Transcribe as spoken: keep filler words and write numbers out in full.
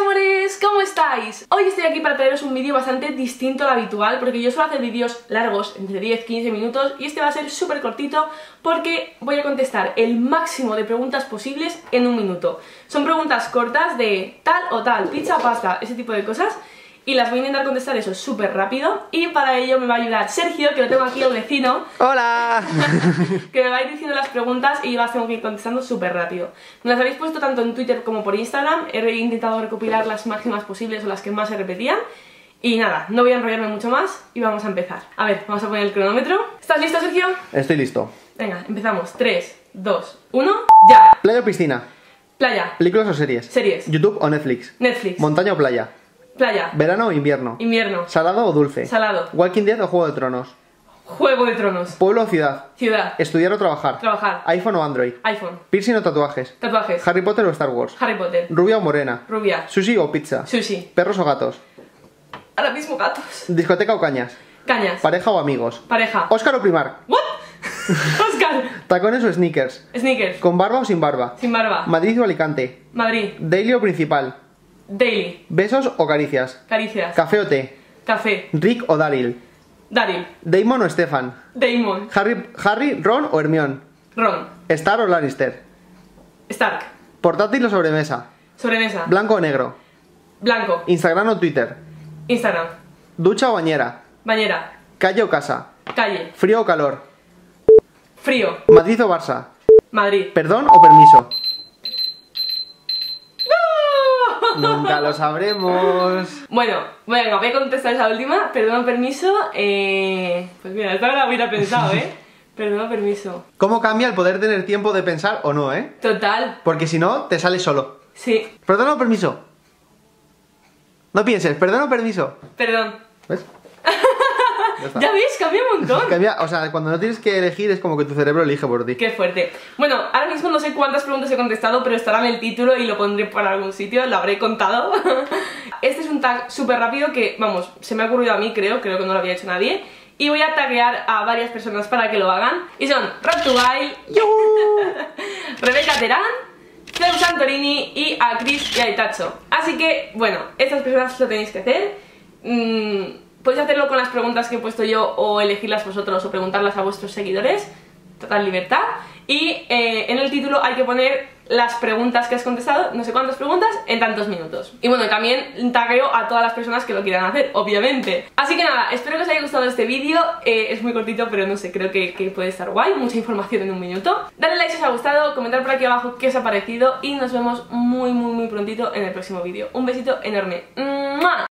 amores, ¿cómo estáis? Hoy estoy aquí para traeros un vídeo bastante distinto al habitual, porque yo suelo hacer vídeos largos, entre diez a quince minutos, y este va a ser súper cortito porque voy a contestar el máximo de preguntas posibles en un minuto. Son preguntas cortas de tal o tal, pizza o pasta, ese tipo de cosas, y las voy a intentar contestar eso súper rápido. Y para ello me va a ayudar Sergio, que lo tengo aquí, el vecino. ¡Hola! Que me va a ir diciendo las preguntas y las tengo que ir contestando súper rápido. Me las habéis puesto tanto en Twitter como por Instagram. He intentado recopilar las máximas posibles o las que más se repetían. Y nada, no voy a enrollarme mucho más y vamos a empezar. A ver, vamos a poner el cronómetro. ¿Estás listo, Sergio? Estoy listo. Venga, empezamos. tres, dos, uno, ¡ya! ¿Playa o piscina? Playa. ¿Películas o series? Series. ¿YouTube o Netflix? Netflix. ¿Montaña o playa? Playa. ¿Verano o invierno? Invierno. ¿Salado o dulce? Salado. ¿Walking Dead o Juego de Tronos? Juego de Tronos. ¿Pueblo o ciudad? Ciudad. ¿Estudiar o trabajar? Trabajar. ¿iPhone o Android? iPhone. ¿Piercing o tatuajes? Tatuajes. ¿Harry Potter o Star Wars? Harry Potter. ¿Rubia o morena? Rubia. ¿Sushi o pizza? Sushi. ¿Perros o gatos? Ahora mismo gatos. ¿Discoteca o cañas? Cañas. ¿Pareja o amigos? Pareja. ¿Óscar o Primark? ¿What? Óscar. ¿Tacones o sneakers? Sneakers. ¿Con barba o sin barba? Sin barba. ¿Madrid o Alicante? Madrid. ¿Daily o principal? Daily. ¿Besos o caricias? Caricias. ¿Café o té? Café. ¿Rick o Daryl? Daryl. ¿Damon o Stefan? Damon. Harry, Harry, ¿Ron o Hermión? Ron. ¿Star o Lannister? Stark. ¿Portátil o sobremesa? Sobremesa. ¿Blanco o negro? Blanco. ¿Instagram o Twitter? Instagram. ¿Ducha o bañera? Bañera. ¿Calle o casa? Calle. ¿Frío o calor? Frío. ¿Madrid o Barça? Madrid. ¿Perdón o permiso? Nunca lo sabremos. Bueno, bueno, voy a contestar esa última. Perdón, permiso. Eh... Pues mira, esta la hubiera pensado, ¿eh? Perdón, permiso. ¿Cómo cambia el poder tener tiempo de pensar o no, eh? Total. Porque si no, te sale solo. Sí. Perdón o permiso. No pienses, perdón o permiso. Perdón. ¿Ves? Ya, ya veis, cambia un montón. Cambia, o sea, cuando no tienes que elegir es como que tu cerebro elige por ti. Qué fuerte. Bueno, ahora mismo no sé cuántas preguntas he contestado, pero estará en el título y lo pondré por algún sitio, lo habré contado. Este es un tag súper rápido que, vamos, se me ha ocurrido a mí, creo, creo que no lo había hecho nadie. Y voy a taguear a varias personas para que lo hagan. Y son Road to Wild, Rebeca Terán, Zeus Santorini y a Chris y a Aitaxo. Así que, bueno, estas personas lo tenéis que hacer. Mmm... Podéis hacerlo con las preguntas que he puesto yo o elegirlas vosotros o preguntarlas a vuestros seguidores. Total libertad. Y eh, en el título hay que poner las preguntas que has contestado, no sé cuántas preguntas, en tantos minutos. Y bueno, también tagueo a todas las personas que lo quieran hacer, obviamente. Así que nada, espero que os haya gustado este vídeo. eh, Es muy cortito, pero no sé, creo que, que puede estar guay. Mucha información en un minuto. Dale like si os ha gustado, comentad por aquí abajo qué os ha parecido. Y nos vemos muy muy muy prontito en el próximo vídeo. Un besito enorme. ¡Mua!